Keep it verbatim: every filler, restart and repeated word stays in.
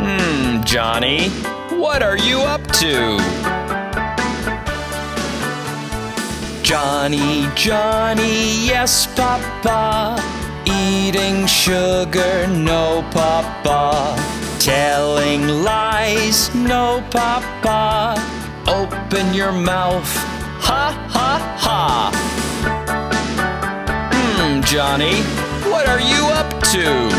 Hmm, Johnny, what are you up to? Johnny, Johnny, yes, Papa. Eating sugar, no, Papa. Telling lies, no, Papa. Open your mouth, ha, ha, ha. Hmm, Johnny, what are you up to?